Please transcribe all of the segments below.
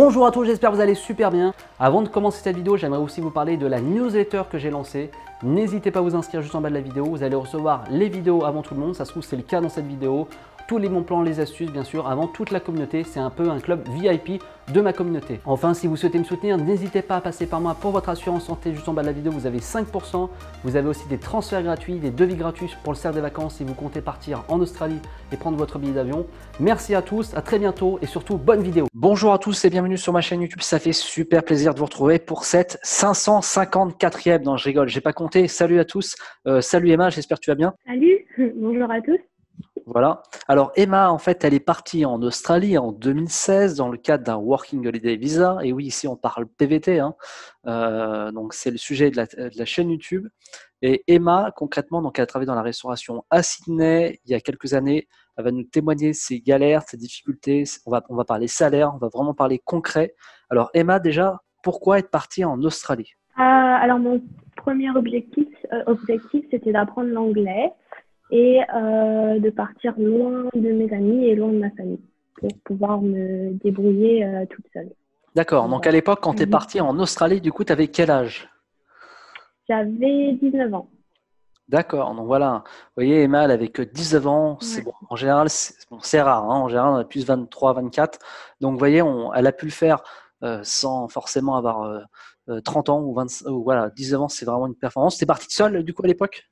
Bonjour à tous, j'espère que vous allez super bien. Avant de commencer cette vidéo, j'aimerais aussi vous parler de la newsletter que j'ai lancée. N'hésitez pas à vous inscrire juste en bas de la vidéo, vous allez recevoir les vidéos avant tout le monde, ça se trouve c'est le cas dans cette vidéo. Tous les bons plans, les astuces bien sûr, avant toute la communauté, c'est un peu un club VIP de ma communauté. Enfin, si vous souhaitez me soutenir, n'hésitez pas à passer par moi pour votre assurance santé, juste en bas de la vidéo, vous avez 5%. Vous avez aussi des transferts gratuits, des devis gratuits pour le cercle des vacances si vous comptez partir en Australie et prendre votre billet d'avion. Merci à tous, à très bientôt et surtout bonne vidéo. Bonjour à tous et bienvenue sur ma chaîne YouTube, ça fait super plaisir de vous retrouver pour cette 554e. Non, je rigole, j'ai pas compté. Salut à tous, salut Emma, j'espère que tu vas bien. Salut, bonjour à tous. Voilà. Alors Emma, en fait, elle est partie en Australie en 2016 dans le cadre d'un Working Holiday Visa. Et oui, ici, on parle PVT. Hein. Donc, c'est le sujet de la chaîne YouTube. Et Emma, concrètement, donc, elle a travaillé dans la restauration à Sydney il y a quelques années. Elle va nous témoigner ses galères, ses difficultés. On va parler salaire, on va vraiment parler concret. Alors Emma, déjà, pourquoi être partie en Australie? Alors, mon premier objectif, c'était d'apprendre l'anglais et de partir loin de mes amis et loin de ma famille pour pouvoir me débrouiller toute seule. D'accord. Donc, à l'époque, quand tu es partie en Australie, du coup, tu avais quel âge? J'avais 19 ans. D'accord. Donc, voilà. Vous voyez, Emma, elle n'avait que 19 ans. Ouais. C'est bon. En général, c'est bon, rare. Hein. En général, on a plus 23, 24. Donc, vous voyez, elle a pu le faire sans forcément avoir 30 ans ou 25. Voilà, 19 ans, c'est vraiment une performance. Tu es partie seule, du coup, à l'époque?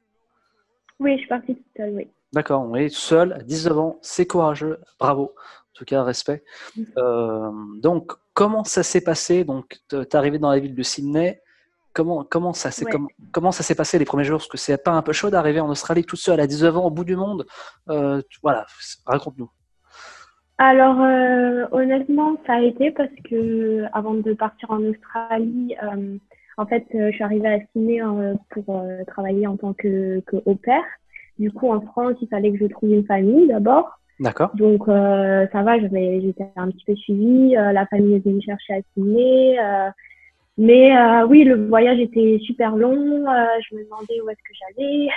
Oui, je suis partie toute seule, oui. D'accord, on est seul à 19 ans, c'est courageux, bravo, en tout cas, respect. Donc, comment ça s'est passé? Donc, tu es arrivé dans la ville de Sydney, comment ça s'est passé les premiers jours? Parce que c'est pas un peu chaud d'arriver en Australie toute seule à 19 ans, au bout du monde. Voilà, raconte-nous. Alors, honnêtement, ça a été parce que avant de partir en Australie, en fait, je suis arrivée à Sydney pour travailler en tant que au pair. Du coup, en France, il fallait que je trouve une famille d'abord. D'accord. Donc, ça va, j'étais un petit peu suivie. La famille venait me chercher à Sydney. Mais oui, le voyage était super long. Je me demandais où est-ce que j'allais.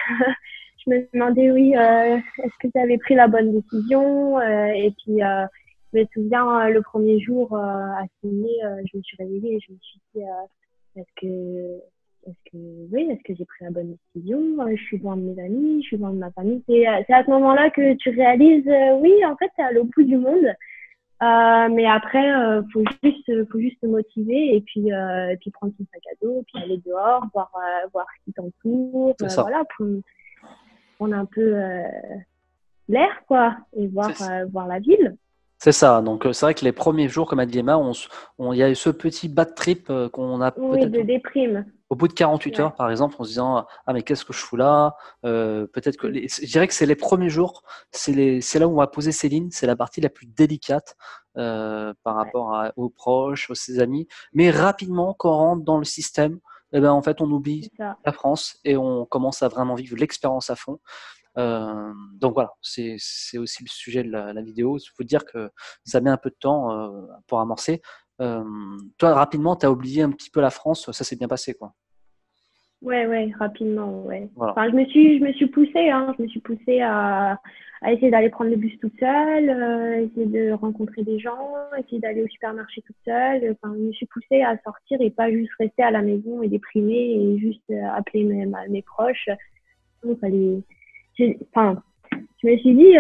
Je me demandais, oui, est-ce que j'avais pris la bonne décision? Et puis, je me souviens, le premier jour à Sydney, je me suis réveillée et je me suis dit... Est-ce que j'ai pris la bonne décision? Je suis loin de mes amis, je suis loin de ma famille. C'est à ce moment-là que tu réalises, oui, en fait, c'est à l'autre bout du monde. Mais après, il faut juste se motiver et puis prendre son sac à dos, puis aller dehors, voir ce qui t'entoure. Voilà, pour prendre un peu l'air, quoi, et voir la ville. C'est ça, donc c'est vrai que les premiers jours, comme a dit Emma, il y a eu ce petit bad trip qu'on a peut-être… Oui, de déprime. Au bout de 48 heures, par exemple, en se disant « Ah, mais qu'est-ce que je fous là ?» Peut-être que… Je dirais que c'est les premiers jours, c'est là où on va poser ses lignes, c'est la partie la plus délicate par rapport aux proches, ses amis. Mais rapidement, quand on rentre dans le système, eh ben, en fait, on oublie la France et on commence à vraiment vivre l'expérience à fond. Donc voilà, c'est aussi le sujet de la vidéo. Il faut dire que ça met un peu de temps pour amorcer. Toi, rapidement, tu as oublié un petit peu la France. Ça s'est bien passé, quoi. Ouais, rapidement, ouais. Voilà. Enfin, je me suis poussée, hein. Je me suis poussée à essayer d'aller prendre le bus toute seule, essayer de rencontrer des gens, essayer d'aller au supermarché toute seule. Enfin, je me suis poussée à sortir et pas juste rester à la maison et déprimer et juste appeler mes proches. Donc, je me suis dit,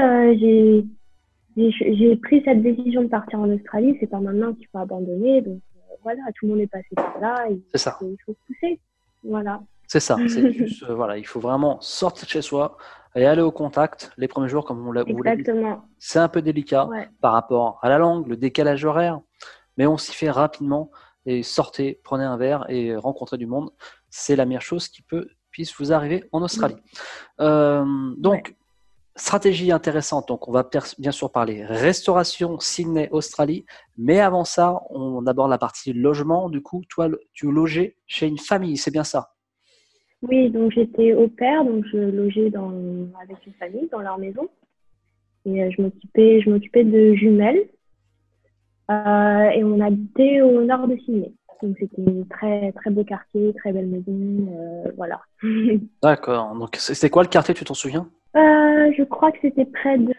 j'ai pris cette décision de partir en Australie, c'est pas maintenant qu'il faut abandonner. Donc voilà, tout le monde est passé par là. C'est ça. Il faut pousser. Voilà. C'est ça. Juste, voilà, il faut vraiment sortir de chez soi et aller au contact les premiers jours, comme on l'a dit. Exactement. C'est un peu délicat par rapport à la langue, le décalage horaire, mais on s'y fait rapidement. Et sortez, prenez un verre et rencontrez du monde. C'est la meilleure chose qui puisse vous arriver en Australie. Donc, stratégie intéressante. Donc, on va bien sûr parler restauration, Sydney, Australie. Mais avant ça, on aborde la partie logement. Du coup, toi, tu logeais chez une famille, c'est bien ça? Oui, donc j'étais au pair, donc je logeais avec une famille dans leur maison. Et je m'occupais de jumelles. Et on habitait au nord de Sydney. Donc, c'était un très, très beau quartier, très belle maison, voilà. D'accord. Donc, c'était quoi le quartier, tu t'en souviens? Je crois que c'était près de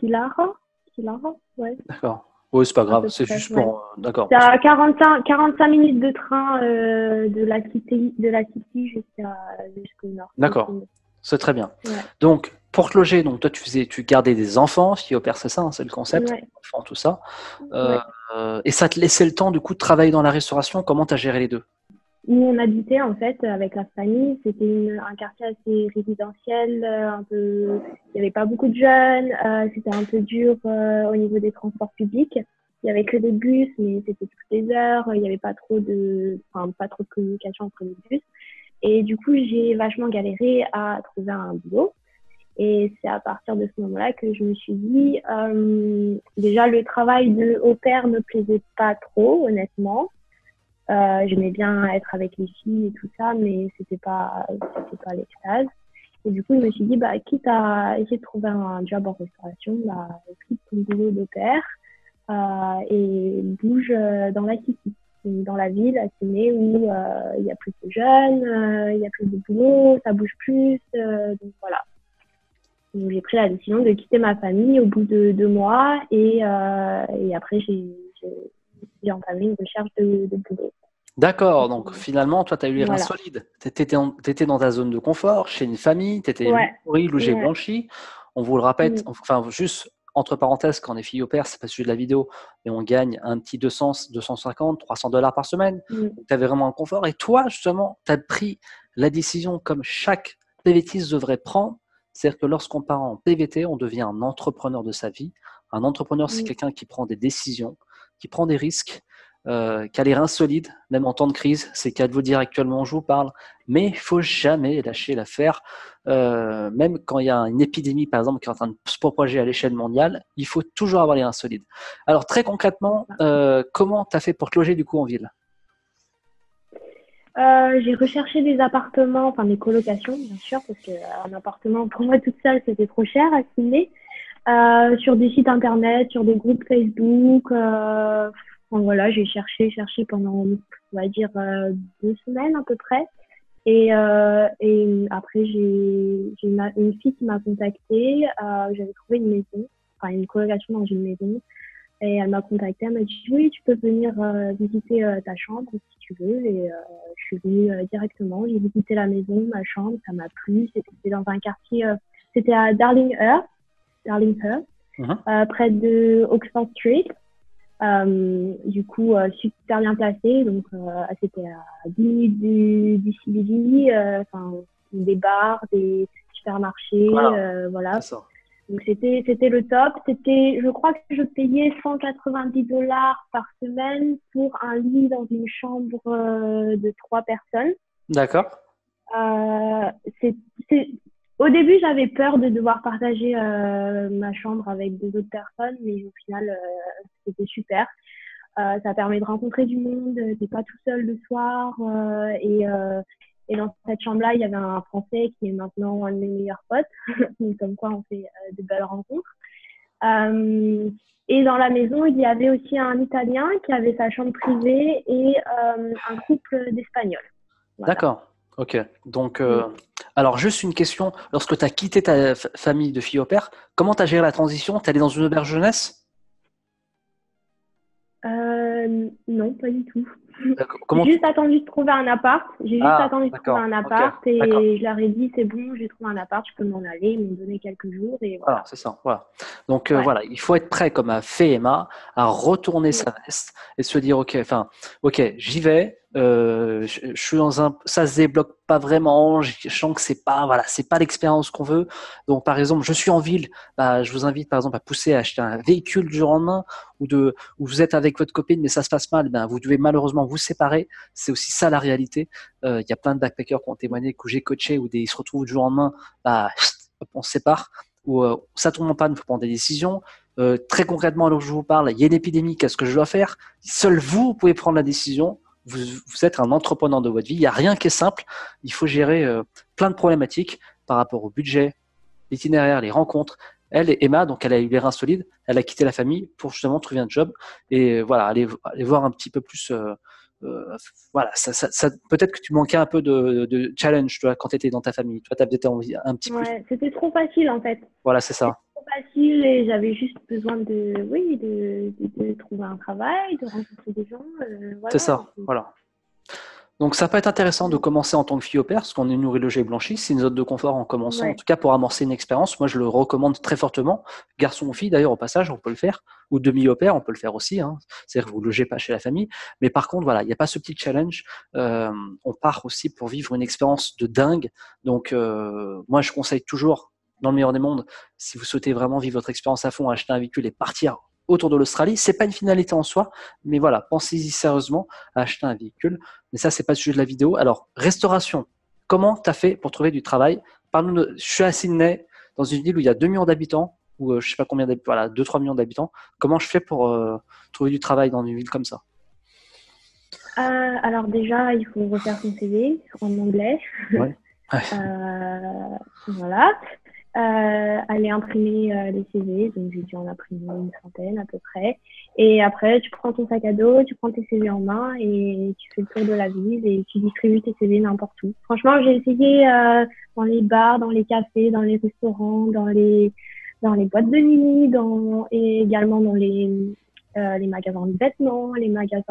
Killara. Killara, ouais. D'accord. Oui, c'est pas grave, c'est juste pour... Ouais. D'accord. C'est à 45 minutes de train de la city jusqu'au nord. D'accord, c'est très bien. Ouais. Donc, pour te loger, donc toi, tu gardais des enfants, si opère, c'est ça, hein, c'est le concept, ouais. Enfants, tout ça. Ouais. Et ça te laissait le temps, du coup, de travailler dans la restauration. Comment tu as géré les deux? Nous, on habitait, en fait, avec la famille. C'était un quartier assez résidentiel, un peu... Il n'y avait pas beaucoup de jeunes, c'était un peu dur au niveau des transports publics. Il n'y avait que des bus, mais c'était toutes les heures. Il n'y avait pas trop de communication entre les bus. Et du coup, j'ai vachement galéré à trouver un boulot. Et c'est à partir de ce moment-là que je me suis dit... déjà, le travail de au pair ne me plaisait pas trop, honnêtement. J'aimais bien être avec les filles et tout ça, mais c'était pas l'extase. Et du coup, je me suis dit, bah, quitte à essayer de trouver un job en restauration, bah, quitte ton boulot de père, et bouge dans la city, dans la ville, à Sydney, où il y a plus de jeunes, il y a plus de boulot, ça bouge plus, donc voilà. Donc, j'ai pris la décision de quitter ma famille au bout de 2 mois, et après, j'ai entamé une recherche de boulot. D'accord, donc finalement, toi, tu as eu les reins solides. Tu étais dans ta zone de confort, chez une famille, tu étais logée blanchie. On vous le rappelle, enfin, juste entre parenthèses, quand on est fille au pair, c'est pas le sujet de la vidéo, mais on gagne un petit 200, 250, 300 $ par semaine. Donc, tu avais vraiment un confort. Et toi, justement, tu as pris la décision comme chaque PVTiste devrait prendre. C'est-à-dire que lorsqu'on part en PVT, on devient un entrepreneur de sa vie. Un entrepreneur, c'est quelqu'un qui prend des décisions, qui prend des risques, qui a les reins solides, même en temps de crise. C'est le cas de vous dire actuellement, je vous parle. Mais il ne faut jamais lâcher l'affaire. Même quand il y a une épidémie, par exemple, qui est en train de se propager à l'échelle mondiale, il faut toujours avoir les reins solides. Alors, très concrètement, comment tu as fait pour te loger du coup en ville ? J'ai recherché des appartements, enfin des colocations, bien sûr, parce qu'un appartement, pour moi, toute seule, c'était trop cher à signer. Sur des sites internet, sur des groupes Facebook, enfin, voilà, j'ai cherché pendant, on va dire, 2 semaines à peu près. Et après, j'ai une fille qui m'a contactée, j'avais trouvé une maison, enfin une colocation dans une maison, et elle m'a contactée, elle m'a dit « Oui, tu peux venir visiter ta chambre si tu veux ». Et je suis venue directement, j'ai visité la maison, ma chambre, ça m'a plu, c'était dans un quartier, c'était à Darlinghurst, près de Oxford Street. Du coup, super bien placé. Donc, c'était à 10 minutes du CBD, des bars, des supermarchés. Voilà. Donc, c'était le top. Je crois que je payais 190 $ par semaine pour un lit dans une chambre de 3 personnes. D'accord. Au début, j'avais peur de devoir partager ma chambre avec 2 autres personnes, mais au final, c'était super. Ça permet de rencontrer du monde, t'es pas tout seul le soir. Et dans cette chambre-là, il y avait un Français qui est maintenant un de mes meilleurs potes. Donc, comme quoi, on fait de belles rencontres. Et dans la maison, il y avait aussi un Italien qui avait sa chambre privée et un couple d'Espagnols. Voilà. D'accord. Ok, donc, alors juste une question, lorsque tu as quitté ta famille de fille au père, comment tu as géré la transition? Tu es allée dans une auberge jeunesse? Non, pas du tout. J'ai juste attendu de trouver un appart, et je leur ai dit c'est bon, j'ai trouvé un appart, je peux m'en aller, ils m'ont donné quelques jours et voilà. Voilà, c'est ça, voilà. Donc voilà, il faut être prêt comme a fait Emma à retourner sa veste et se dire ok, j'y vais, je suis dans un, ça se débloque pas vraiment, je sens que c'est pas l'expérience qu'on veut. Donc par exemple, je suis en ville, bah, je vous invite par exemple à pousser à acheter un véhicule du lendemain ou vous êtes avec votre copine mais ça se passe mal, ben, vous devez malheureusement vous séparer, c'est aussi ça la réalité. Y a plein de backpackers qui ont témoigné, que j'ai coaché, où ils se retrouvent du jour au lendemain, bah, on se sépare, ou ça tombe en panne, il faut prendre des décisions. Très concrètement, alors que je vous parle, il y a une épidémie, qu'est-ce que je dois faire? Seul vous pouvez prendre la décision, vous êtes un entrepreneur de votre vie, il n'y a rien qui est simple, il faut gérer plein de problématiques par rapport au budget, l'itinéraire, les rencontres. Elle et Emma, donc elle a eu les reins solides, elle a quitté la famille pour justement trouver un job et voilà, aller voir un petit peu plus. Voilà, ça, peut-être que tu manquais un peu de challenge, toi, quand tu étais dans ta famille. Toi, tu as peut-être envie un petit peu. C'était trop facile en fait. Voilà, c'est ça. Trop facile et j'avais juste besoin de trouver un travail, de rencontrer des gens. Voilà. C'est ça, voilà. Donc, ça peut être intéressant de commencer en tant que fille au pair, parce qu'on est nourri, logé et blanchi. C'est une zone de confort en commençant, en tout cas pour amorcer une expérience. Moi, je le recommande très fortement. Garçon ou fille, d'ailleurs, au passage, on peut le faire. Ou demi au pair, on peut le faire aussi. Hein. C'est-à-dire que vous ne logez pas chez la famille. Mais par contre, voilà, il n'y a pas ce petit challenge. On part aussi pour vivre une expérience de dingue. Donc, moi, je conseille toujours, dans le meilleur des mondes, si vous souhaitez vraiment vivre votre expérience à fond, acheter un véhicule et partir autour de l'Australie. C'est pas une finalité en soi, mais voilà, pensez-y sérieusement à acheter un véhicule. Mais ça, c'est pas le sujet de la vidéo. Alors, restauration. Comment tu as fait pour trouver du travail? Parle-nous. Je suis à Sydney, dans une ville où il y a 2 millions d'habitants, ou je sais pas combien d'habitants, voilà, 2-3 millions d'habitants. Comment je fais pour trouver du travail dans une ville comme ça? Alors déjà, il faut refaire son CV en anglais. Ouais. Voilà. Aller imprimer les CV, donc j'ai dû en imprimer une centaine à peu près, et après tu prends ton sac à dos, tu prends tes CV en main et tu fais le tour de la ville et tu distribues tes CV n'importe où. Franchement, j'ai essayé dans les bars, dans les cafés, dans les restaurants, dans les boîtes de nuit, et également dans les magasins de vêtements, les magasins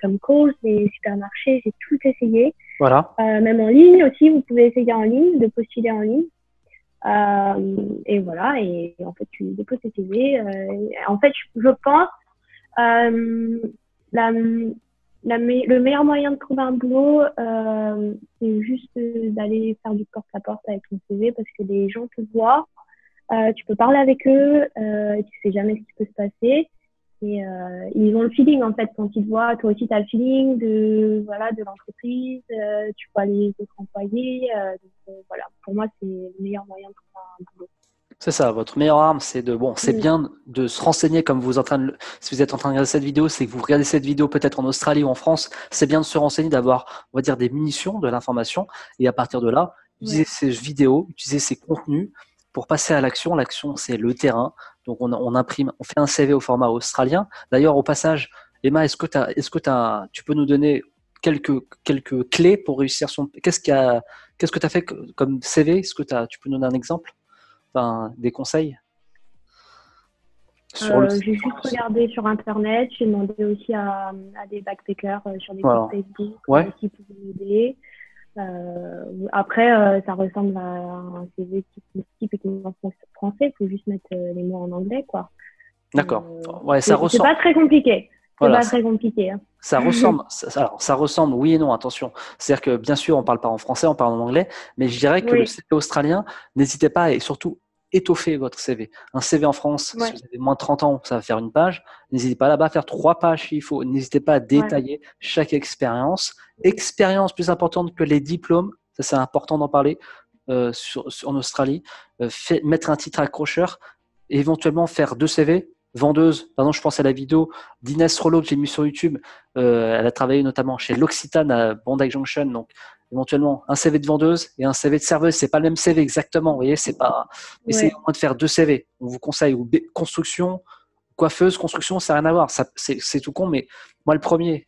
comme Coles, les supermarchés, j'ai tout essayé. Voilà. Même en ligne aussi, vous pouvez essayer en ligne, de postuler en ligne. Et voilà, et en fait tu déposes tes CV. En fait, je pense le meilleur moyen de trouver un boulot, c'est juste d'aller faire du porte-à-porte avec ton CV, parce que les gens te voient, tu peux parler avec eux, tu sais jamais ce qui peut se passer, et ils ont le feeling en fait quand ils te voient. Toi aussi tu as le feeling de l'entreprise, tu vois les autres employés, voilà, pour moi c'est le meilleur moyen de trouver un boulot. C'est ça, votre meilleure arme, c'est bien de se renseigner, comme vous si vous êtes en train de regarder cette vidéo, c'est que vous regardez cette vidéo peut-être en Australie ou en France, c'est bien de se renseigner, d'avoir, on va dire, des munitions, de l'information, et à partir de là, utiliser ces vidéos, utiliser ces contenus pour passer à l'action. L'action, c'est le terrain. Donc, on imprime, on fait un CV au format australien. D'ailleurs, au passage, Emma, tu peux nous donner quelques clés pour réussir son… Qu'est-ce que tu as fait comme CV? Est-ce que tu peux nous donner un exemple, des conseils? J'ai juste regardé sur Internet. J'ai demandé aussi à des backpackers sur des groupes Facebook qui pouvaient m'aider. Après, ça ressemble à un CV typiquement français. Il faut juste mettre les mots en anglais, quoi. D'accord. Ça ressemble. C'est pas très compliqué. C'est pas très compliqué, hein. Ça ressemble. Ça ressemble. Oui et non. Attention. C'est-à-dire que bien sûr, on parle pas en français, on parle en anglais, mais je dirais que le CV australien, n'hésitez pas, et surtout étoffer votre CV. Un CV en France, si vous avez moins de 30 ans, ça va faire une page. N'hésitez pas là-bas à faire 3 pages s'il faut. N'hésitez pas à détailler chaque expérience. Expérience plus importante que les diplômes, ça c'est important d'en parler en Australie. Mettre un titre accrocheur, et éventuellement faire 2 CV. Vendeuse, pardon, je pense à la vidéo d'Inès Rollo que j'ai mis sur YouTube. Elle a travaillé notamment chez L'Occitane à Bondi Junction, donc éventuellement un CV de vendeuse et un CV de serveuse. C'est pas le même CV exactement, vous voyez, c'est pas… Essayez au moins de faire 2 CV. On vous conseille, ou construction, coiffeuse, construction, ça n'a rien à voir. C'est tout con, mais moi le premier,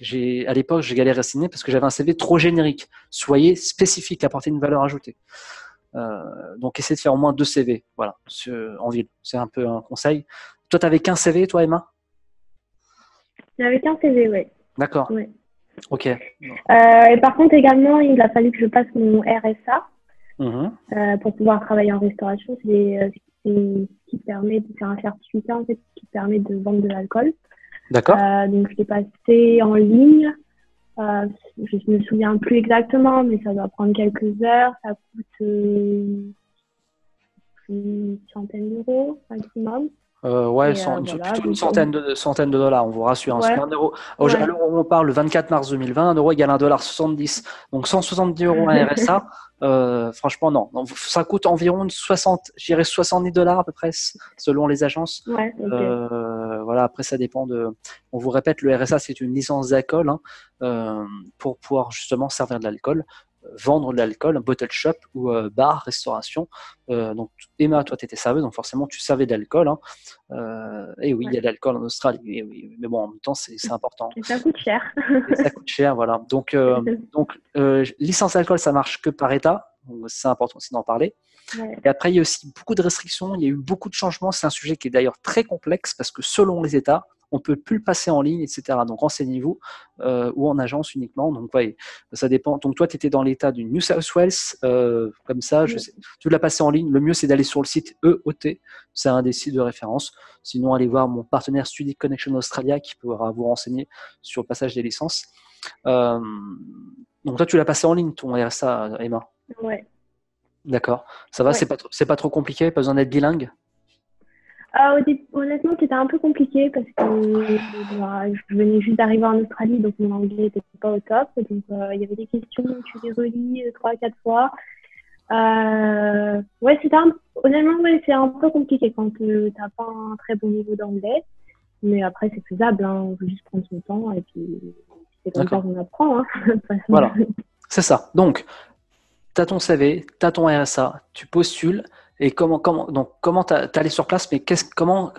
à l'époque, j'ai galéré à signer parce que j'avais un CV trop générique. Soyez spécifique, apportez une valeur ajoutée. Donc essayez de faire au moins 2 CV, voilà, en ville. C'est un peu un conseil. Toi, tu avais qu'un CV, toi, Emma? J'avais qu'un CV, oui. D'accord. Oui. Ok. Et par contre, également, il a fallu que je passe mon RSA pour pouvoir travailler en restauration. C'est ce qui permet de faire un certificat, en fait, qui permet de vendre de l'alcool. D'accord. Donc, je l'ai passé en ligne. Je ne me souviens plus exactement, mais ça doit prendre quelques heures. Ça coûte une centaine d'euros maximum. Plutôt une centaine de dollars, on vous rassure. Hein, à l'euro on parle, le 24 mars 2020, €1 égale $1,70. Donc 170 euros à RSA, franchement, non. Donc, ça coûte environ 70 dollars à peu près, selon les agences. Ouais, okay. Après, ça dépend de… On vous répète, le RSA, c'est une licence d'alcool pour pouvoir justement servir de l'alcool. Vendre de l'alcool, bottle shop ou bar, restauration. Donc, Emma, toi, tu étais serveuse, donc forcément, tu servais de l'alcool. Hein. Il y a de l'alcool en Australie. Et oui, mais bon, en même temps, c'est important. Et ça coûte cher. Voilà. Donc, licence d'alcool, ça marche que par état. c'est important aussi d'en parler. Ouais. Et après, il y a aussi beaucoup de restrictions, il y a eu beaucoup de changements. C'est un sujet qui est d'ailleurs très complexe parce que selon les États, on ne peut plus le passer en ligne, etc. Donc, renseignez-vous ou en agence uniquement. Donc, ouais, ça dépend. Donc, toi, tu étais dans l'État du New South Wales. Comme ça, je sais. Tu l'as passé en ligne. Le mieux, c'est d'aller sur le site EOT. C'est un des sites de référence. Sinon, allez voir mon partenaire Study Connection Australia qui pourra vous renseigner sur le passage des licences. Donc, toi, tu l'as passé en ligne, ton RSA, Emma. Ouais. D'accord. Ça va, ouais. c'est pas trop compliqué, pas besoin d'être bilingue. Honnêtement, c'était un peu compliqué parce que je venais juste d'arriver en Australie, donc mon anglais n'était pas au top. Donc, il y avait des questions, tu les relis 3-4 fois. Honnêtement, c'est un peu compliqué quand tu n'as pas un très bon niveau d'anglais. Mais après, c'est faisable, hein. On peut juste prendre son temps et puis c'est comme ça qu'on apprend. Hein. Voilà, c'est ça. Donc, tu as ton CV, tu as ton RSA, tu postules. Et comment t'es allé sur place, mais comment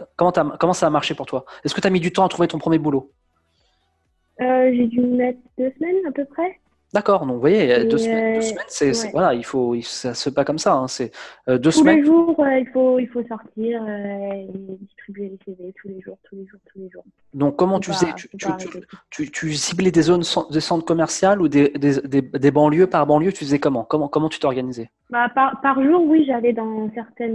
ça a marché pour toi? Est-ce que tu as mis du temps à trouver ton premier boulot? J'ai dû mettre 2 semaines à peu près. D'accord, donc vous voyez, et 2 semaines, c'est, voilà, ça se passe pas comme ça. Hein, c'est 2 semaines. Tous les jours, il faut sortir et distribuer les CV tous les jours. Donc comment tu faisais? Tu ciblais des zones, des centres commerciaux ou des banlieues par banlieue? Tu faisais comment tu t'organisais? Par jour, oui, j'allais dans certains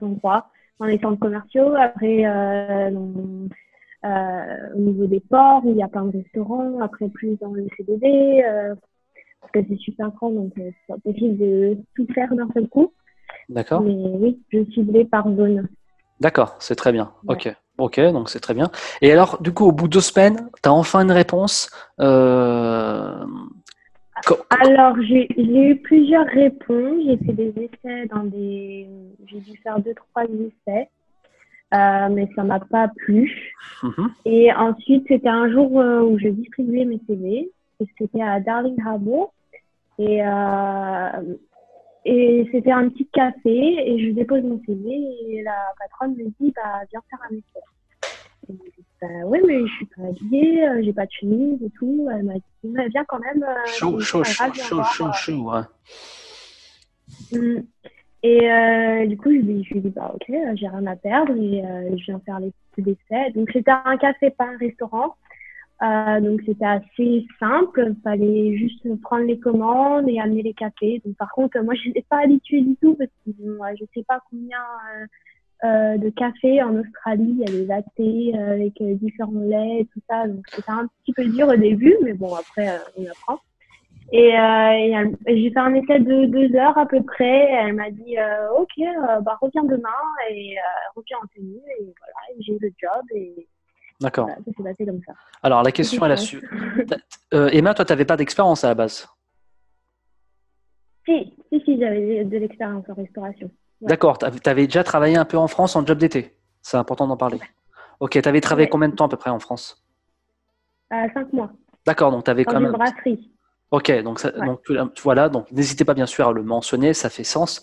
endroits, dans les centres commerciaux. Après, au niveau des ports, il y a plein de restaurants, après plus dans le CBD, parce que c'est super grand, donc c'est pas possible de tout faire d'un seul coup. D'accord. Mais oui, je ciblais par zone. D'accord, c'est très bien. Ouais. Ok, donc c'est très bien. Et alors, du coup, au bout de 2 semaines, tu as enfin une réponse. Alors, j'ai eu plusieurs réponses. J'ai fait des essais j'ai dû faire 2-3 essais. Mais ça m'a pas plu. Mmh. Et ensuite, c'était un jour où je distribuais mes CV. C'était à Darling Harbour. Et c'était un petit café. Et je dépose mon CV. Et la patronne me dit, viens faire un essai. Et je dis, oui, mais je suis pas habillée. J'ai pas de chemise et tout. Elle m'a dit, mais viens quand même. Chaud. Ouais. Et du coup, je lui dis, ok, j'ai rien à perdre et je viens faire les petits essais. Donc, c'était un café, pas un restaurant. Donc, c'était assez simple. Il fallait juste prendre les commandes et amener les cafés. Donc, par contre, moi, je n'étais pas habituée du tout parce que je ne sais pas combien de cafés en Australie. Il y a des lattés avec différents laits et tout ça. Donc, c'était un petit peu dur au début, mais bon, après, on apprend. Et j'ai fait un essai de 2 heures à peu près. Elle m'a dit ok, reviens demain et reviens en tenue. Et voilà, j'ai eu le job. Et d'accord. Voilà, ça s'est passé comme ça. Alors la question est là-dessus. Emma, toi, tu n'avais pas d'expérience à la base? Si, j'avais de l'expérience en restauration. Ouais. D'accord, tu avais déjà travaillé un peu en France en job d'été. C'est important d'en parler. Ouais. Ok, tu avais travaillé combien de temps à peu près en France? 5 mois. D'accord, donc tu avais quand même. Dans une brasserie. Ok, donc, donc n'hésitez pas bien sûr à le mentionner, ça fait sens.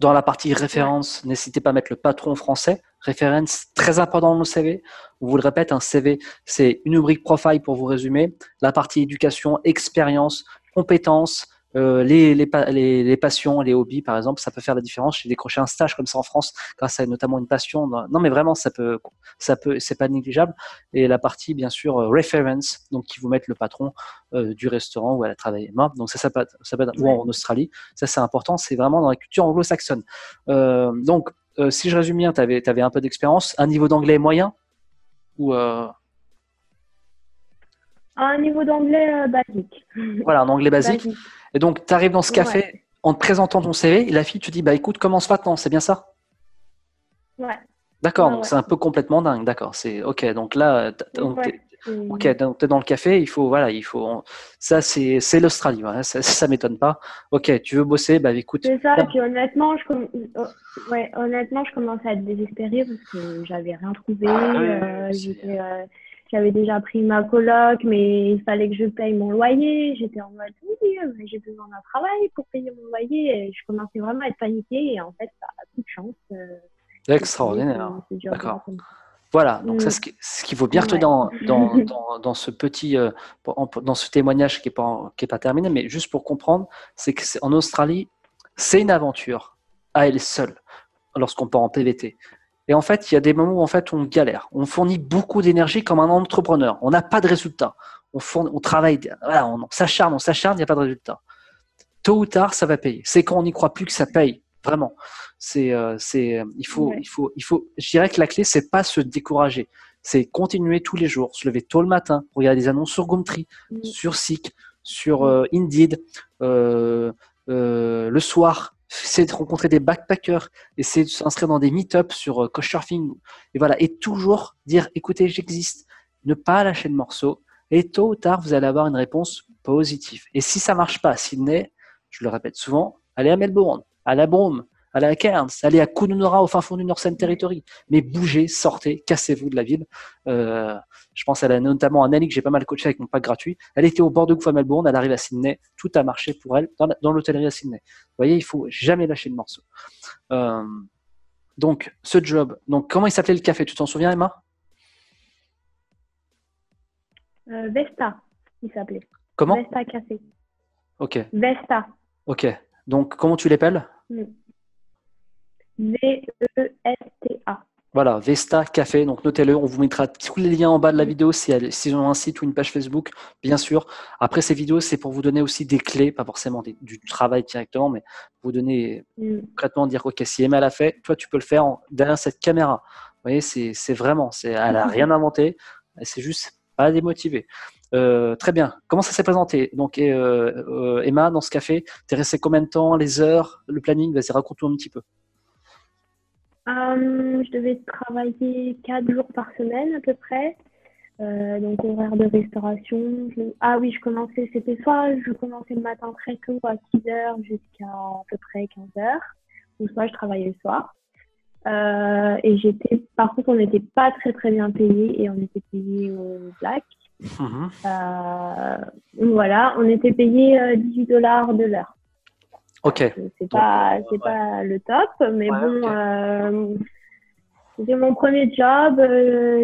Dans la partie référence, n'hésitez pas à mettre le patron français. Référence, très important dans le CV. On vous le répète, un CV, c'est une rubrique profile pour vous résumer. La partie éducation, expérience, compétences, les passions, les hobbies par exemple, ça peut faire la différence. J'ai décroché un stage comme ça en France grâce à notamment une passion. Non mais vraiment, ça peut, c'est pas négligeable. Et la partie bien sûr reference, donc qui vous mettent le patron du restaurant où elle a travaillé. Donc ça peut être, ou en Australie, ça c'est important. C'est vraiment dans la culture anglo-saxonne. Donc, si je résume bien, t'avais un peu d'expérience, un niveau d'anglais moyen ou un niveau d'anglais basique. Voilà, un anglais basique. Et donc, tu arrives dans ce café en te présentant ton CV et la fille te dit, écoute, commence maintenant, c'est bien ça? Ouais. D'accord, donc c'est un peu complètement dingue, d'accord. Ok, donc là, tu es dans le café, il faut. Ça, c'est l'Australie, ça m'étonne pas. Ok, tu veux bosser, écoute. C'est ça, et puis honnêtement, je commençais à être désespérée parce que j'avais rien trouvé. J'avais déjà pris ma coloc, mais il fallait que je paye mon loyer. J'étais en mode, oui, mais j'ai besoin d'un travail pour payer mon loyer. Et je commençais vraiment à être paniquée. Et en fait, ça a plus de chance. Extraordinaire. D'accord. Voilà, donc ça, ce qu'il faut bien retenir dans ce petit, dans ce témoignage qui est pas terminé, mais juste pour comprendre, c'est qu'en Australie, c'est une aventure à elle seule lorsqu'on part en PVT. Et en fait, il y a des moments où en fait on galère, on fournit beaucoup d'énergie comme un entrepreneur, on n'a pas de résultat, on travaille, voilà, on s'acharne, il n'y a pas de résultat. Tôt ou tard, ça va payer. C'est quand on n'y croit plus que ça paye. Vraiment, il faut. Je dirais que la clé, c'est pas se décourager, c'est continuer tous les jours, se lever tôt le matin, regarder des annonces sur Gumtree, sur Sik, sur Indeed, le soir, essayer de rencontrer des backpackers, essayer de s'inscrire dans des meet-ups sur Couchsurfing, et voilà, et toujours dire, écoutez, j'existe, ne pas lâcher le morceau, et tôt ou tard, vous allez avoir une réponse positive. Et si ça marche pas à Sydney, je le répète souvent, allez à Melbourne, à la Broome, à la Cairns, aller à Kununurra au fin fond du Northern Territory. Mais bougez, sortez, cassez-vous de la ville. Je pense notamment à Annie que j'ai pas mal coaché avec mon pack gratuit. Elle était au bord de Goulburn à Melbourne, elle arrive à Sydney, tout a marché pour elle dans l'hôtellerie à Sydney. Vous voyez, il faut jamais lâcher le morceau. Donc, ce job. Donc, comment il s'appelait le café? Tu t'en souviens, Emma? Vesta, il s'appelait. Comment? Vesta Café. Ok. Vesta. Ok. Donc, comment tu l'appelles? Vesta. Voilà, Vesta Café. Donc, notez-le. On vous mettra tous les liens en bas de la vidéo si on a un site ou une page Facebook, bien sûr. Après, ces vidéos, c'est pour vous donner aussi des clés, pas forcément du travail directement, mais vous donner concrètement, dire, OK, si Emma l'a fait, toi, tu peux le faire derrière cette caméra. Vous voyez, elle n'a rien inventé. C'est juste pas démotivée. Très bien. Comment ça s'est présenté? Donc, Emma, dans ce café, t'es restée combien de temps? Les heures? Le planning? Vas-y, raconte-nous un petit peu. Je devais travailler 4 jours par semaine à peu près. Donc, horaire de restauration. Je commençais le matin très tôt à 6h jusqu'à à peu près 15h. Ou soit je travaillais le soir. Par contre, on n'était pas très très bien payés et on était payés au black. Voilà, on était payé $18 de l'heure. Ok. C'est pas le top, mais bon, okay. C'était mon premier job.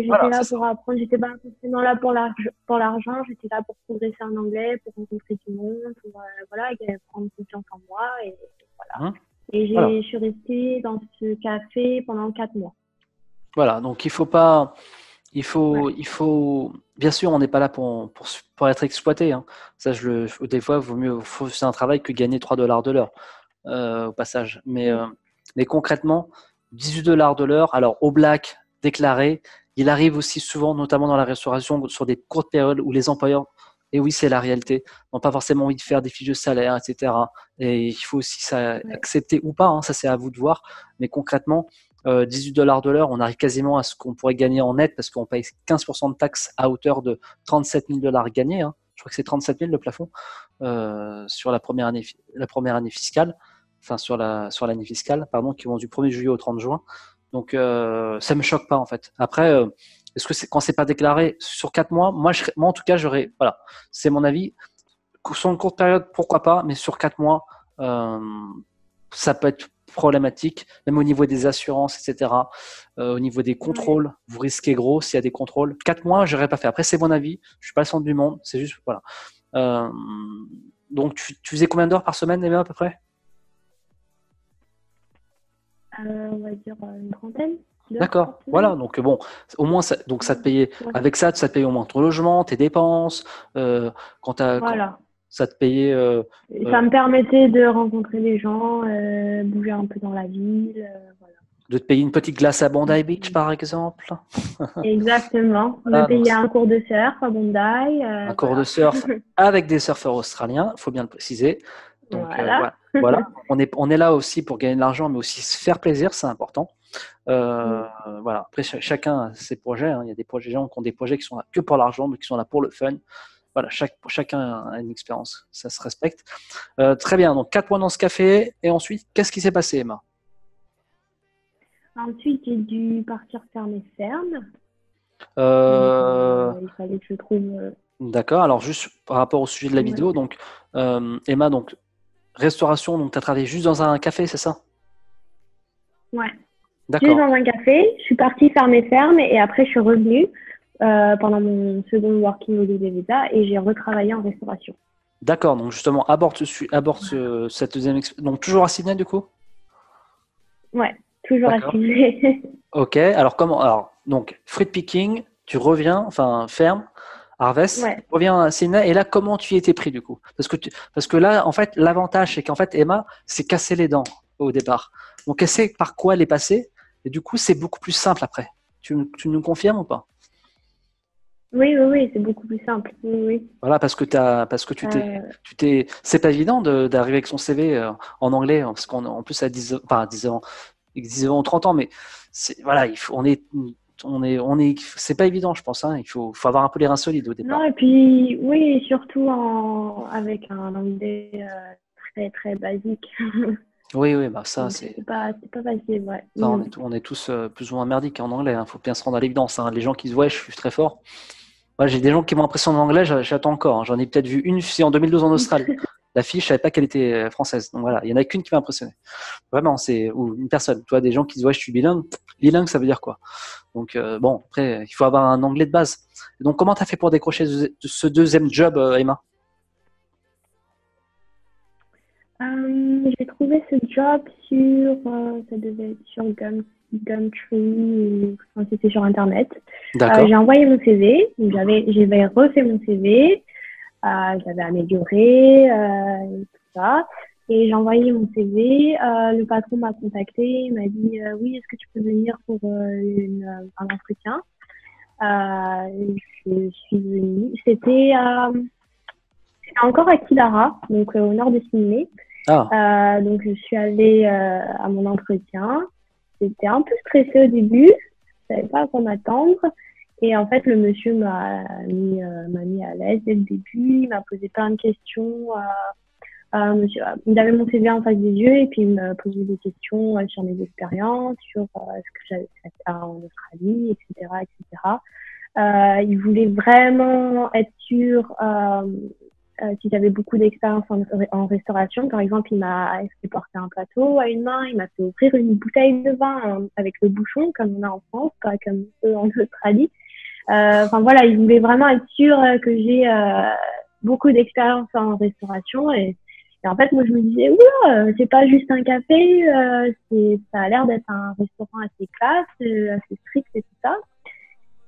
J'étais là pour apprendre. J'étais pas forcément là pour l'argent. J'étais là pour progresser en anglais, pour rencontrer tout le monde, et prendre confiance en moi. Et voilà. Je suis restée dans ce café pendant 4 mois. Voilà, donc il faut pas. Il faut, bien sûr, on n'est pas là pour être exploité. Hein. Ça, des fois, il vaut mieux faire un travail que gagner $3 de l'heure, au passage. Mais concrètement, $18 de l'heure, alors au black, déclaré, il arrive aussi souvent, notamment dans la restauration, sur des courtes périodes où les employeurs, et oui, c'est la réalité, n'ont pas forcément envie de faire des fiches de salaire, etc. Et il faut aussi accepter ou pas, hein, ça c'est à vous de voir. Mais concrètement, $18 de l'heure, on arrive quasiment à ce qu'on pourrait gagner en net parce qu'on paye 15% de taxes à hauteur de $37,000 gagnés. Hein. Je crois que c'est 37 000 le plafond sur la première année fiscale, enfin sur l'année fiscale, pardon, qui vont du 1er juillet au 30 juin. Donc, ça ne me choque pas en fait. Après, est-ce que quand ce n'est pas déclaré sur 4 mois, moi en tout cas, j'aurais… Voilà, c'est mon avis. Sur une courte période, pourquoi pas, mais sur 4 mois, ça peut être… problématique, même au niveau des assurances, etc. Au niveau des contrôles, vous risquez gros s'il y a des contrôles. 4 mois, je n'aurais pas fait. Après, c'est mon avis. Je ne suis pas le centre du monde. C'est juste, voilà. Donc, tu faisais combien d'heures par semaine, Emma, à peu près? On va dire une trentaine. D'accord, voilà, donc bon, au moins, ça te payait. Avec ça te payait au moins ton logement, tes dépenses, ça te payait… ça me permettait de rencontrer des gens, bouger un peu dans la ville. Voilà. De te payer une petite glace à Bondi Beach, par exemple. Exactement. On payer un cours de surf à Bondi. Un cours de surf avec des surfeurs australiens, il faut bien le préciser. Donc, voilà. On est là aussi pour gagner de l'argent, mais aussi se faire plaisir, c'est important. Voilà. Après, chacun a ses projets. Hein. Il y a des gens qui ont des projets qui sont là que pour l'argent, mais qui sont là pour le fun. Voilà, chacun a une expérience, ça se respecte. Très bien, donc 4 mois dans ce café. Et ensuite, qu'est-ce qui s'est passé, Emma? Ensuite, j'ai dû partir faire mes fermes. Il fallait que je trouve… D'accord, alors juste par rapport au sujet de la vidéo, donc Emma, donc restauration, donc tu as travaillé juste dans un café, c'est ça? Ouais. D'accord. J'étais dans un café, je suis partie faire mes fermes et après je suis revenue pendant mon second Working Holiday Visa et j'ai retravaillé en restauration. D'accord, donc justement, aborde cette deuxième expérience. Donc toujours à Sydney du coup ? Ouais, toujours D'accord. à Sydney. Ok, alors comment ? Alors, donc fruit picking, tu reviens, enfin ferme, harvest, ouais. Tu reviens à Sydney et là comment tu y étais pris du coup ? Parce que là, en fait, l'avantage c'est qu'en fait Emma s'est cassée les dents au départ. Donc elle sait par quoi elle est passée et du coup c'est beaucoup plus simple après. Tu nous confirmes ou pas ? Oui, c'est beaucoup plus simple. Oui. Voilà, parce que tu t'es. C'est pas évident d'arriver avec son CV en anglais, parce qu'en plus à 10 ans, 30 ans, mais c'est, voilà, on est. C'est pas évident, je pense. Hein, il faut avoir un peu les reins solides au départ. Non, et puis oui, surtout avec un anglais très très basique. Oui, bah ça c'est pas facile, ouais. Ça, on est tous plus ou moins merdiques en anglais. Hein. Faut bien se rendre à l'évidence. Hein. Les gens qui disent ouais, je suis très fort. Moi, j'ai des gens qui m'ont impressionné en anglais. J'attends encore. Hein. J'en ai peut-être vu une. C'est en 2012 en Australie. La fille, je savais pas qu'elle était française. Donc voilà, il y en a qu'une qui m'a impressionné. Vraiment, c'est ou une personne. Tu vois, des gens qui disent ouais, je suis bilingue. Bilingue, ça veut dire quoi ? Donc bon, après, il faut avoir un anglais de base. Donc comment t'as fait pour décrocher ce deuxième job, Emma ? J'ai trouvé ce job sur, ça devait être sur Gumtree, enfin, c'était sur Internet. D'accord. J'ai envoyé mon CV, donc j'avais refait mon CV, j'avais amélioré et tout ça. Et j'ai envoyé mon CV, le patron m'a contacté, il m'a dit « Oui, est-ce que tu peux venir pour un entretien ?» Je suis venue. C'était encore à Killara, donc au nord de Sydney. Ah. Donc je suis allée à mon entretien. J'étais un peu stressée au début, je savais pas à quoi m'attendre. Et en fait, le monsieur m'a mis à l'aise dès le début. Il m'a posé plein de questions. Il avait mon CV en face des yeux et puis il me posait des questions sur mes expériences, sur ce que j'avais fait en Australie, etc., etc. Il voulait vraiment être sûr. Si j'avais beaucoup d'expérience en restauration, par exemple, il m'a fait porter un plateau à une main, il m'a fait ouvrir une bouteille de vin avec le bouchon, comme on a en France, pas comme eux en Australie. Enfin voilà, il voulait vraiment être sûr que j'ai beaucoup d'expérience en restauration. Et en fait, moi, je me disais, oula, c'est pas juste un café, ça a l'air d'être un restaurant assez classe, assez strict et tout ça.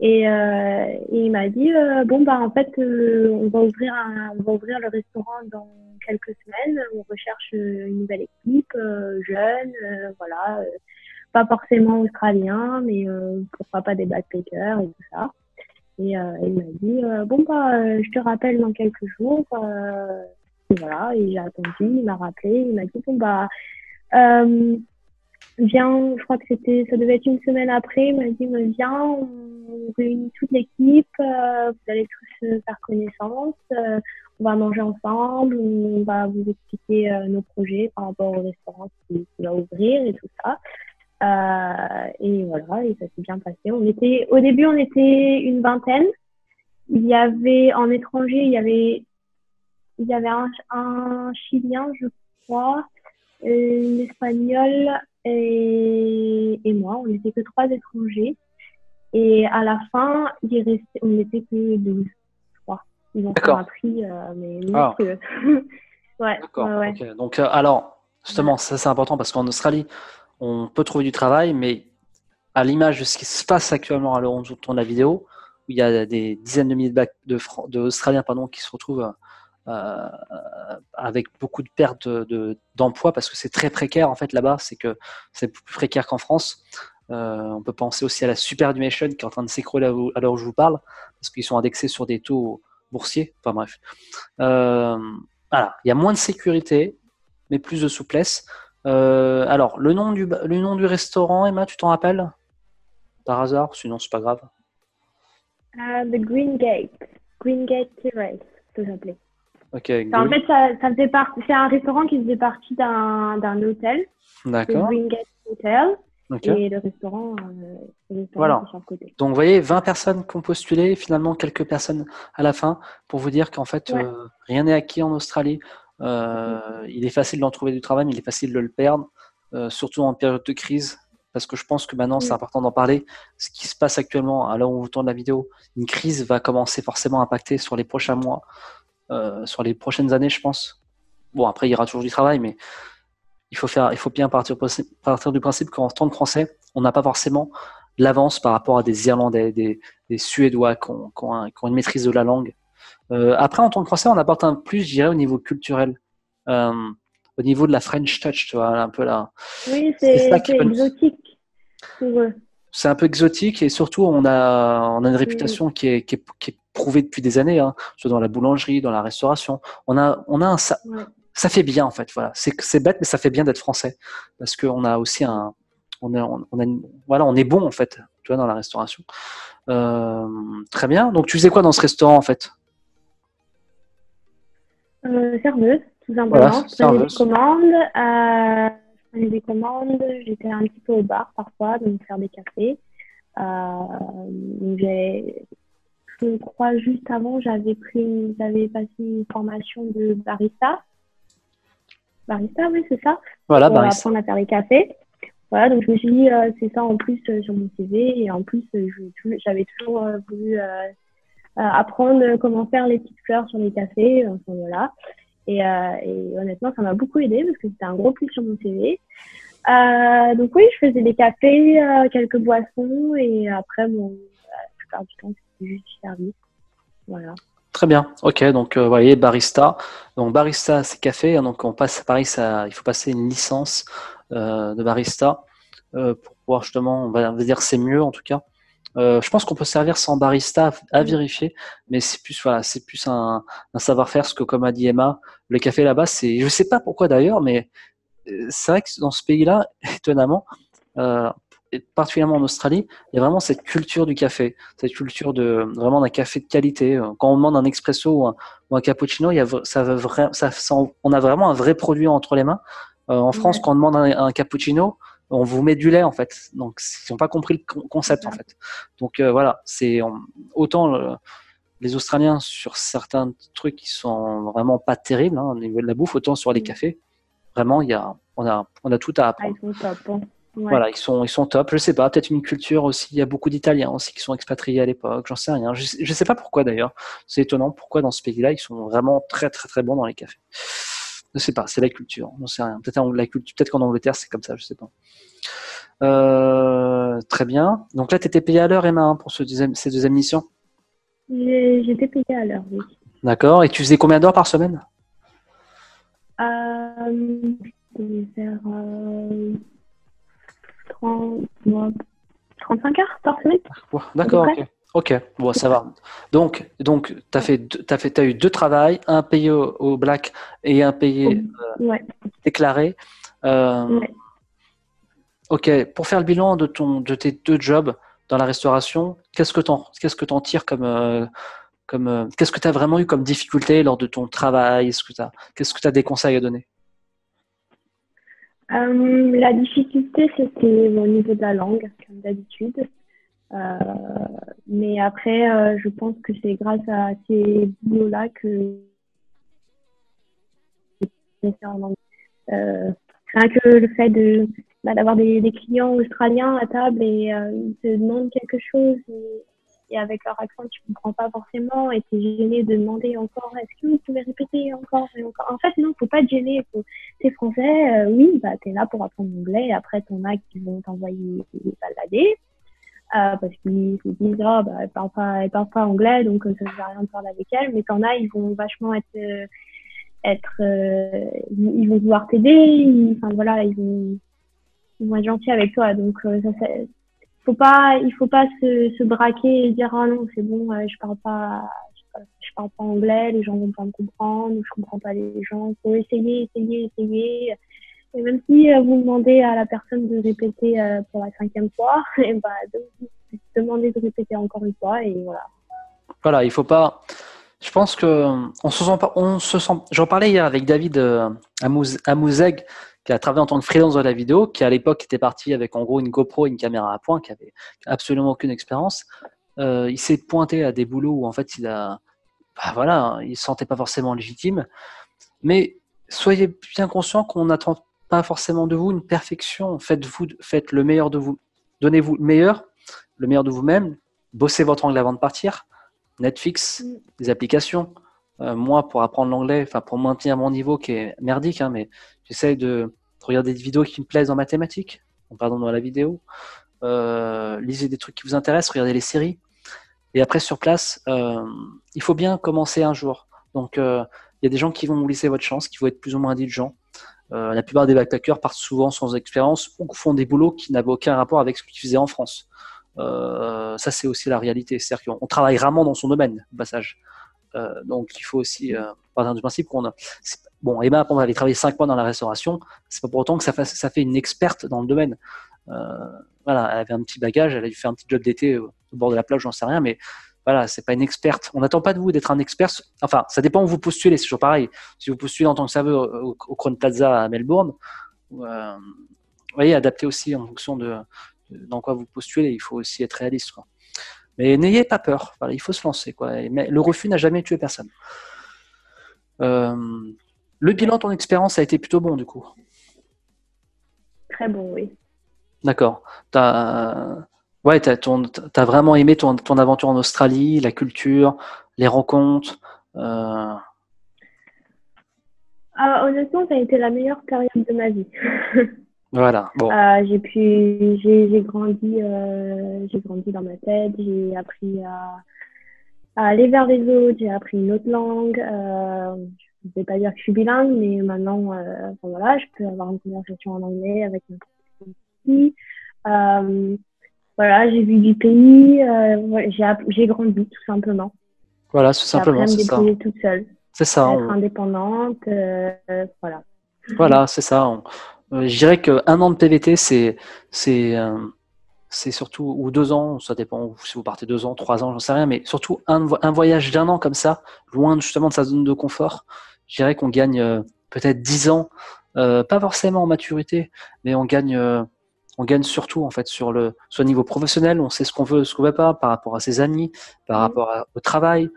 Et il m'a dit bon bah en fait on va ouvrir le restaurant dans quelques semaines, on recherche une nouvelle équipe jeune, voilà, pas forcément australien, mais pourquoi pas des backpackers et tout ça. Et il m'a dit bon bah je te rappelle dans quelques jours, voilà. Et j'ai attendu, il m'a rappelé, il m'a dit bon bah viens, je crois que ça devait être une semaine après, il m'a dit viens, on réunit toute l'équipe, vous allez tous faire connaissance, on va manger ensemble, on va vous expliquer nos projets par rapport au restaurant qui va ouvrir et tout ça. Et voilà, et ça s'est bien passé. Au début, on était une vingtaine. Il y avait, en étranger, il y avait un Chilien, je crois, une Espagnole et moi. On n'était que 3 étrangers. Et à la fin, on n'était que 12, je crois. Ils ont appris, mais que... ouais. D'accord, ouais. Okay. Donc, alors, justement, ça c'est important parce qu'en Australie, on peut trouver du travail, mais à l'image de ce qui se passe actuellement à l'heure où on tourne la vidéo, où il y a des dizaines de milliers d'Australiens qui se retrouvent avec beaucoup de pertes d'emploi parce que c'est très précaire en fait là-bas, c'est plus précaire qu'en France. On peut penser aussi à la superannuation qui est en train de s'écrouler à l'heure où je vous parle, parce qu'ils sont indexés sur des taux boursiers. Enfin bref. Voilà, il y a moins de sécurité, mais plus de souplesse. Alors, le nom du restaurant, Emma, tu t'en rappelles ? Par hasard, sinon c'est pas grave. The Green Gate. Green Gate Terrace, ça s'appelait. Okay, enfin, en fait, c'est un restaurant qui faisait partie d'un hôtel. D'accord. The Green Gate Hotel. Okay. Et le restaurant, voilà. Sur le côté. Donc, vous voyez, 20 personnes qui ont postulé, finalement, quelques personnes à la fin, pour vous dire qu'en fait, ouais. Rien n'est acquis en Australie. Il est facile d'en trouver du travail, mais il est facile de le perdre, surtout en période de crise. parce que je pense que maintenant c'est important d'en parler. Ce qui se passe actuellement, à l'heure où on tourne la vidéo, une crise va commencer forcément à impacter sur les prochains mois, sur les prochaines années, je pense. Bon, après, il y aura toujours du travail, mais il faut bien partir du principe qu'en tant que Français, on n'a pas forcément l'avance par rapport à des Irlandais, des Suédois qui ont une maîtrise de la langue. Après, en tant que Français, on apporte un plus, je dirais, au niveau culturel. Au niveau de la French touch, tu vois, un peu là. Oui, c'est exotique pour eux. C'est un peu exotique et surtout, on a une réputation qui est prouvée depuis des années, hein, dans la boulangerie, dans la restauration. Ça fait bien, en fait, voilà. C'est bête, mais ça fait bien d'être français parce qu'on a aussi on est bon, en fait, tu vois, dans la restauration. Très bien. Donc, tu faisais quoi dans ce restaurant, en fait? Serveuse. Voilà, je prenais des commandes, j'étais un petit peu au bar parfois, donc faire des cafés. Je crois juste avant, j'avais passé une formation de barista. Barista, oui, c'est ça. Voilà, pour barista. Apprendre à faire les cafés. Voilà, donc je me suis dit, c'est ça en plus sur mon CV. Et en plus, j'avais toujours voulu apprendre comment faire les petites fleurs sur les cafés. Enfin, voilà. Et honnêtement, ça m'a beaucoup aidé parce que c'était un gros plus sur mon CV. Donc oui, je faisais des cafés, quelques boissons et après, la plupart du temps, c'était juste du service. Voilà. Très bien. Ok, donc vous voyez, barista. Donc barista, c'est café. Hein, donc on passe à Paris, il faut passer une licence de barista pour pouvoir justement, on va dire c'est mieux en tout cas. Je pense qu'on peut servir sans barista à vérifier, mais c'est plus un savoir-faire, ce que comme a dit Emma, le café là-bas, je sais pas pourquoi d'ailleurs, mais c'est vrai que dans ce pays-là, étonnamment, et particulièrement en Australie, il y a vraiment cette culture du café, cette culture vraiment d'un café de qualité. Quand on demande un expresso ou un cappuccino, on a vraiment un vrai produit entre les mains. En France, quand on demande un cappuccino, on vous met du lait en fait, donc ils n'ont pas compris le concept en fait. Donc voilà, autant les Australiens sur certains trucs qui sont vraiment pas terribles hein, au niveau de la bouffe, autant sur les cafés, vraiment on a tout à apprendre. Ah, ils sont top, hein. Ouais. Voilà, ils sont top. Je sais pas, peut-être une culture aussi. Il y a beaucoup d'Italiens aussi qui sont expatriés à l'époque. J'en sais rien. Je sais pas pourquoi d'ailleurs. C'est étonnant pourquoi dans ce pays-là ils sont vraiment très très très bons dans les cafés. Je ne sais pas, c'est la culture, on ne sait rien. Peut-être qu'en Angleterre, c'est comme ça, je ne sais pas. Très bien. Donc là, tu étais payé à l'heure, Emma, hein, pour ces deuxièmes missions? J'étais payé à l'heure, oui. D'accord. Et tu faisais combien d'heures par semaine? Je vais faire 35 heures par semaine. D'accord, ok, bon, ça va. Donc t'as eu deux travails, un payé au black et un payé déclaré. Ok, pour faire le bilan de tes deux jobs dans la restauration, qu'est-ce que t'en tires comme qu'est-ce que t'as vraiment eu comme difficulté lors de ton travail? Qu'est-ce que t'as des conseils à donner? La difficulté, c'était au niveau de la langue, comme d'habitude. Mais après, je pense que c'est grâce à ces boulots-là que rien que le fait d'avoir des clients australiens à table et ils te demandent quelque chose et avec leur accent, tu comprends pas forcément et tu es gêné de demander encore « Est-ce que vous pouvez répéter encore et encore ?» En fait, non, faut pas te gêner. T'es français, oui, bah, t'es là pour apprendre l'anglais et après, t'en as qui vont t'envoyer balader. Parce qu'ils se disent ah bah elle parle pas anglais donc ça ne sert à rien de parler avec elle, mais t'en as, ils vont vachement être ils vont vouloir t'aider, enfin voilà, ils vont être gentils avec toi, donc il faut pas se braquer et dire ah non c'est bon, je parle pas anglais, les gens vont pas me comprendre, je comprends pas les gens, faut essayer. Et même si vous demandez à la personne de répéter pour la 5e fois, et bah, demandez de répéter encore une fois et voilà. Voilà, il faut pas. Je pense que on se sent. J'en parlais hier avec David Amouzeg, qui a travaillé en tant que freelance dans la vidéo, qui à l'époque était parti avec en gros une GoPro, une caméra à point, qui avait absolument aucune expérience. Il s'est pointé à des boulots où en fait il se sentait pas forcément légitime, mais soyez bien conscient qu'on attend pas forcément de vous une perfection. Faites le meilleur de vous. Donnez-vous le meilleur de vous-même. Bossez votre anglais avant de partir. Netflix, des applications. Moi, pour apprendre l'anglais, enfin pour maintenir mon niveau qui est merdique, hein, mais j'essaie de regarder des vidéos qui me plaisent en mathématiques. Pardon, dans la vidéo. Lisez des trucs qui vous intéressent. Regardez les séries. Et après, sur place, il faut bien commencer un jour. Donc, il y a des gens qui vont vous laisser votre chance, qui vont être plus ou moins intelligents. La plupart des backpackers partent souvent sans expérience ou font des boulots qui n'avaient aucun rapport avec ce qu'ils faisaient en France. Ça, c'est aussi la réalité. C'est-à-dire qu'on travaille rarement dans son domaine, au passage. Donc, il faut aussi partir du principe qu'on a... Bon, Emma, on avait travaillé 5 mois dans la restauration. C'est pas pour autant que ça fait une experte dans le domaine. Voilà, elle avait un petit bagage, elle a dû faire un petit job d'été au bord de la plage, j'en sais rien, mais voilà, c'est pas une experte. On n'attend pas de vous d'être un expert. Enfin, ça dépend où vous postulez, c'est toujours pareil. Si vous postulez en tant que serveur au Crown Plaza à Melbourne, vous voyez, adaptez aussi en fonction de dans quoi vous postulez. Il faut aussi être réaliste, quoi. Mais n'ayez pas peur. Voilà, il faut se lancer, quoi. Mais le refus n'a jamais tué personne. Le bilan de ton expérience a été plutôt bon, du coup. Très bon, oui. D'accord. T'as vraiment aimé ton aventure en Australie, la culture, les rencontres. Honnêtement, ça a été la meilleure période de ma vie. Voilà. Bon. J'ai grandi dans ma tête, j'ai appris à aller vers les autres, j'ai appris une autre langue. Je ne vais pas dire que je suis bilingue, mais maintenant, je peux avoir une conversation en anglais avec mon professeur. J'ai vu du pays, j'ai grandi tout simplement. Voilà, tout simplement, c'est ça. J'ai appris à me débrouiller toute seule. C'est ça. Être indépendante, voilà. Voilà, c'est ça. Je dirais qu'un an de PVT, c'est surtout, ou 2 ans, ça dépend si vous partez 2 ans, 3 ans, j'en sais rien, mais surtout un voyage d'1 an comme ça, loin justement de sa zone de confort, je dirais qu'on gagne peut-être 10 ans, pas forcément en maturité, mais on gagne surtout en fait sur le niveau professionnel, on sait ce qu'on veut, ce qu'on veut pas, par rapport à ses amis, par rapport au travail,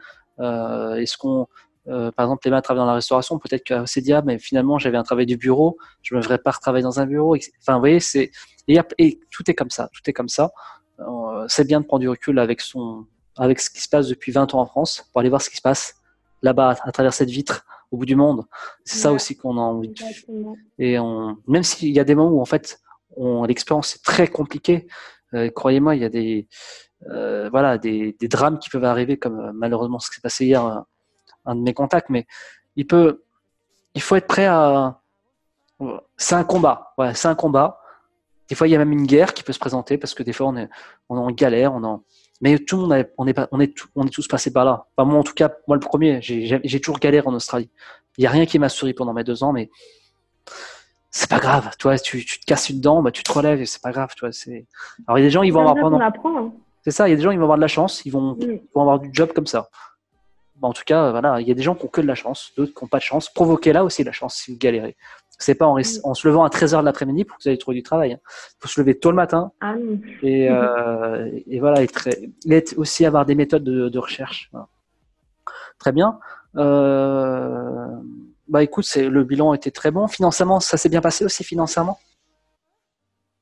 par exemple, Emma travaille dans la restauration, peut-être qu'elle s'est dit, ah, mais finalement, j'avais un travail du bureau, je ne devrais pas retravailler dans un bureau. Enfin, vous voyez, tout est comme ça. Tout est comme ça. C'est bien de prendre du recul avec ce qui se passe depuis 20 ans en France pour aller voir ce qui se passe là-bas, à travers cette vitre, au bout du monde. C'est ça aussi qu'on a envie de faire. Et même s'il y a des moments où, en fait, l'expérience est très compliquée, croyez-moi, il y a des drames qui peuvent arriver, comme malheureusement ce qui s'est passé hier. Un de mes contacts, mais il faut être prêt à... C'est un combat. Ouais, c'est un combat. Des fois, il y a même une guerre qui peut se présenter parce que des fois, on est en galère. Mais tout le monde, on est tous passés par là. Enfin, moi, en tout cas, moi le premier, j'ai toujours galère en Australie. Il n'y a rien qui m'a souri pendant mes 2 ans, mais c'est pas grave. Toi, tu te casses une dent, bah, tu te relèves et c'est pas grave. Toi, c'est... Alors, il y a des gens, ils vont avoir... C'est ça, il y a des gens, ils vont avoir de la chance, ils vont avoir du job comme ça. En tout cas, voilà, il y a des gens qui n'ont que de la chance, d'autres qui n'ont pas de chance. Provoquez-là aussi la chance si vous galérez. Ce n'est pas en se levant à 13h de l'après-midi pour que vous ayez trouvé du travail. Il faut se lever tôt le matin. Ah, oui. Et voilà, aussi avoir des méthodes de recherche. Voilà. Très bien. Écoute, le bilan était très bon. Financièrement, ça s'est bien passé aussi financièrement ?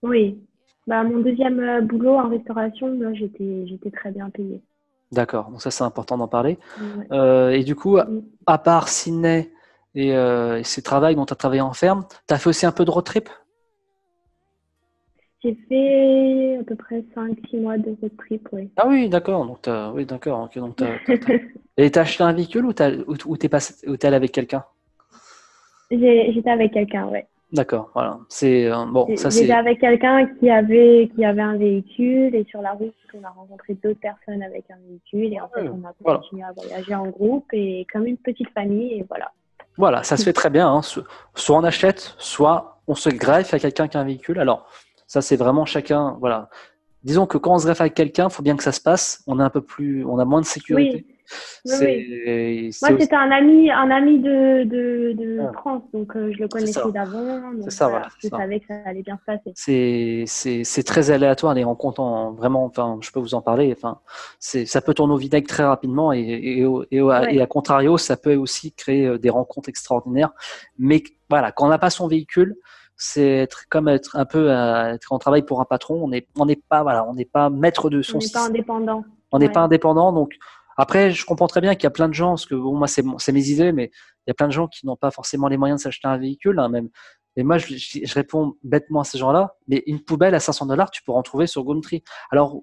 Oui. Mon deuxième boulot en restauration, là, j'étais très bien payée. D'accord, donc ça c'est important d'en parler. Ouais. Et du coup, à part Sydney et ces travails dont tu as travaillé en ferme, tu as fait aussi un peu de road trip? J'ai fait à peu près 5-6 mois de road trip, oui. Ah oui, d'accord. Donc Et tu as acheté un véhicule ou tu es allé avec quelqu'un? J'étais avec quelqu'un, oui. D'accord, voilà. J'étais avec quelqu'un qui avait un véhicule et sur la route, on a rencontré d'autres personnes avec un véhicule et en fait, on a continué à voyager en groupe et comme une petite famille et voilà. Voilà, ça se fait très bien, hein. Soit on achète, soit on se greffe à quelqu'un qui a un véhicule. Alors, ça, c'est vraiment chacun, voilà. Disons que quand on se greffe à quelqu'un, il faut bien que ça se passe. On a moins de sécurité. Oui. Moi, c'était un ami de France, donc je le connaissais d'avant. Je savais que ça allait bien se passer. C'est très aléatoire les rencontres, vraiment. Enfin, je peux vous en parler. Enfin, ça peut tourner au vinaigre très rapidement et à contrario, ça peut aussi créer des rencontres extraordinaires. Mais voilà, quand on n'a pas son véhicule, c'est comme être un peu on travaille pour un patron, on n'est pas maître de son système. On n'est pas indépendant. On n'est pas indépendant, donc après je comprends très bien qu'il y a plein de gens, parce que bon, moi c'est mes idées, mais il y a plein de gens qui n'ont pas forcément les moyens de s'acheter un véhicule, hein, même. Et moi, je réponds bêtement à ces gens-là, mais une poubelle à $500, tu pourras en trouver sur Gumtree. Alors,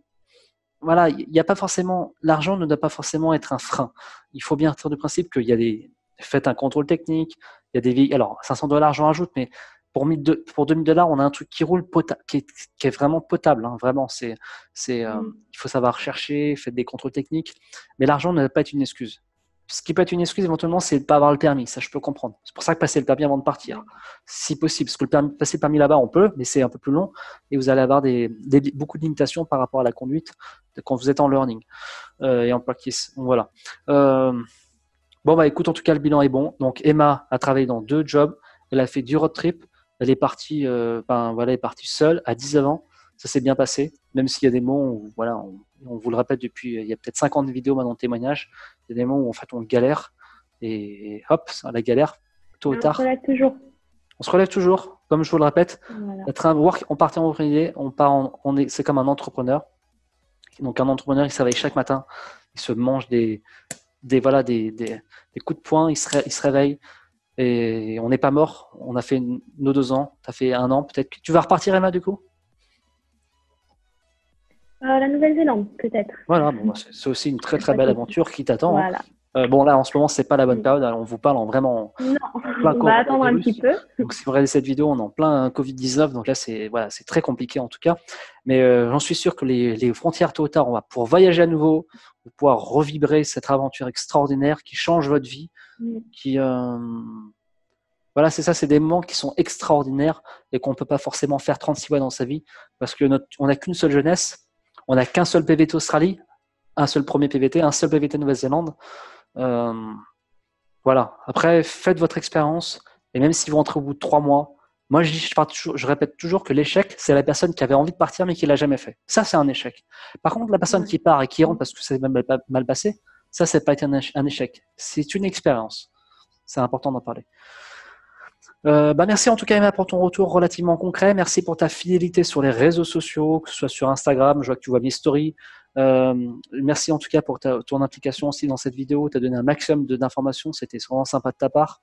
voilà, il n'y a pas forcément, l'argent ne doit pas forcément être un frein. Il faut bien partir du principe qu'il y a des, faites un contrôle technique, il y a des, alors $500, j'en rajoute, mais pour $2,000, on a un truc qui roule, qui est vraiment potable, hein, vraiment. Il faut savoir chercher, faites des contrôles techniques, mais l'argent ne doit pas être une excuse. Ce qui peut être une excuse éventuellement, c'est de ne pas avoir le permis. Ça, je peux comprendre. C'est pour ça que passer le permis avant de partir, si possible. Parce que passer le permis là-bas, on peut, mais c'est un peu plus long. Et vous allez avoir beaucoup de limitations par rapport à la conduite quand vous êtes en learning et en practice. Donc, voilà. Bon, bah écoute, en tout cas, le bilan est bon. Donc, Emma a travaillé dans 2 jobs. Elle a fait du road trip. Elle est partie, elle est partie seule à 19 ans. Ça s'est bien passé, même s'il y a des moments où, voilà, on vous le répète depuis, il y a peut-être 50 vidéos maintenant de témoignages, il y a des moments où en fait on galère et hop, la galère, tôt ou tard. On se relève toujours. On se relève toujours, comme je vous le répète. Voilà. On part en entrepreneur, c'est comme un entrepreneur. Donc un entrepreneur, il se réveille chaque matin, il se mange des coups de poing, il se réveille. Et on n'est pas mort, on a fait nos 2 ans, tu as fait 1 an peut-être. Tu vas repartir, Emma, du coup ? La Nouvelle-Zélande, peut-être. Voilà, bon, c'est aussi une très très belle aventure qui t'attend. Voilà. Hein. Bon, là en ce moment, c'est pas la bonne période. Alors, on vous parle on va attendre un petit peu. Donc, si vous regardez cette vidéo, on est en plein Covid-19. Donc là, c'est très compliqué en tout cas. Mais j'en suis sûr que les frontières, tôt ou tard, on va pouvoir voyager à nouveau, on va pouvoir revibrer cette aventure extraordinaire qui change votre vie. Voilà, c'est ça, c'est des moments qui sont extraordinaires et qu'on ne peut pas forcément faire 36 fois dans sa vie parce qu'on n'a qu'une seule jeunesse. On n'a qu'un seul PVT Australie, un seul premier PVT, un seul PVT Nouvelle-Zélande. Voilà. Après, faites votre expérience. Et même si vous rentrez au bout de 3 mois, moi, je répète toujours que l'échec, c'est la personne qui avait envie de partir mais qui ne l'a jamais fait. Ça, c'est un échec. Par contre, la personne qui part et qui rentre parce que ça s'est même mal passé, ça, c'est pas été un échec. C'est une expérience. C'est important d'en parler. Merci en tout cas, Emma, pour ton retour relativement concret. Merci pour ta fidélité sur les réseaux sociaux, que ce soit sur Instagram, je vois que tu vois mes stories. Merci en tout cas pour ton implication aussi dans cette vidéo. Tu as donné un maximum d'informations, c'était vraiment sympa de ta part.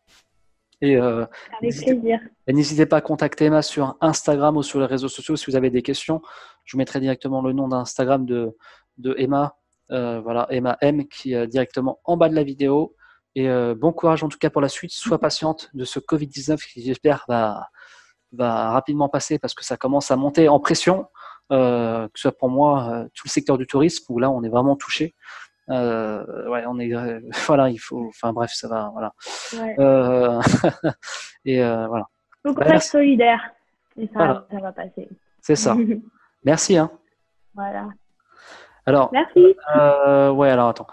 Et, avec plaisir. Et n'hésitez pas à contacter Emma sur Instagram ou sur les réseaux sociaux si vous avez des questions. Je vous mettrai directement le nom d'Instagram de Emma, Emma M, qui est directement en bas de la vidéo. Et bon courage en tout cas pour la suite. Sois patiente de ce Covid-19 qui, j'espère, va rapidement passer parce que ça commence à monter en pression, que ce soit pour moi, tout le secteur du tourisme où là on est vraiment touché. Ça va. Voilà. Ouais. Voilà. Beaucoup de solidaire. Et ça, voilà. Ça va passer. C'est ça. Merci. Hein. Voilà. Alors. Merci. Alors attends.